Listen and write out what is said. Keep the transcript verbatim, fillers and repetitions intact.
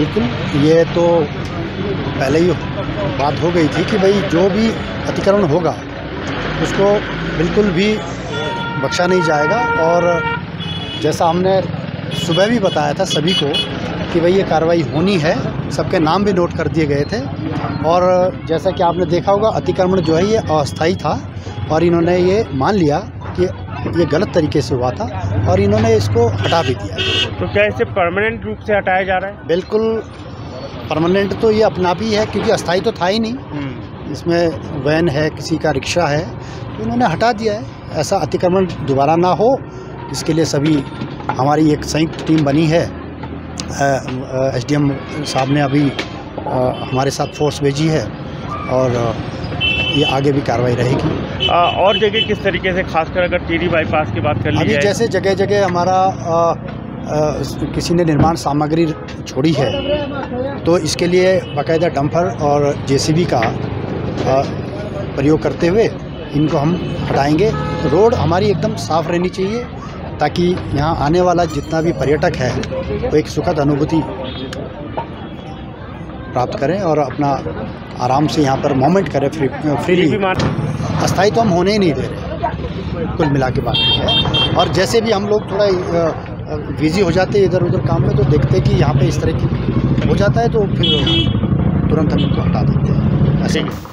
बिल्कुल, ये तो पहले ही बात हो गई थी कि भाई जो भी अतिक्रमण होगा उसको बिल्कुल भी बख्शा नहीं जाएगा। और जैसा हमने सुबह भी बताया था सभी को कि भाई ये कार्रवाई होनी है, सबके नाम भी नोट कर दिए गए थे। और जैसा कि आपने देखा होगा अतिक्रमण जो है ये अस्थायी था और इन्होंने ये मान लिया कि ये गलत तरीके से हुआ था और इन्होंने इसको हटा भी दिया। तो क्या इसे परमानेंट रूप से हटाया जा रहा है? बिल्कुल परमानेंट तो ये अपना भी है, क्योंकि अस्थायी तो था ही नहीं। इसमें वैन है, किसी का रिक्शा है, तो इन्होंने हटा दिया है। ऐसा अतिक्रमण दोबारा ना हो इसके लिए सभी हमारी एक संयुक्त टीम बनी है। एसडीएम साहब ने अभी आ, हमारे साथ फोर्स भेजी है और ये आगे भी कार्रवाई रहेगी। और जगह किस तरीके से, खासकर अगर टीडी बाईपास की बात कर ली जाए, जैसे जगह जगह हमारा आ, आ, किसी ने निर्माण सामग्री छोड़ी है तो इसके लिए बाकायदा डंपर और जेसीबी का आ, प्रयोग करते हुए इनको हम हटाएंगे। रोड हमारी एकदम साफ़ रहनी चाहिए ताकि यहाँ आने वाला जितना भी पर्यटक है वो एक सुखद अनुभूति प्राप्त करें और अपना आराम से यहाँ पर मोमेंट करें फ्री फ्रीली। अस्थायी तो हम होने ही नहीं दे रहे, कुल मिला के बात है। और जैसे भी हम लोग थोड़ा बिजी हो जाते हैं इधर उधर काम में तो देखते कि यहाँ पे इस तरह की हो जाता है तो फिर तुरंत हम इनको हटा देते हैं ऐसे।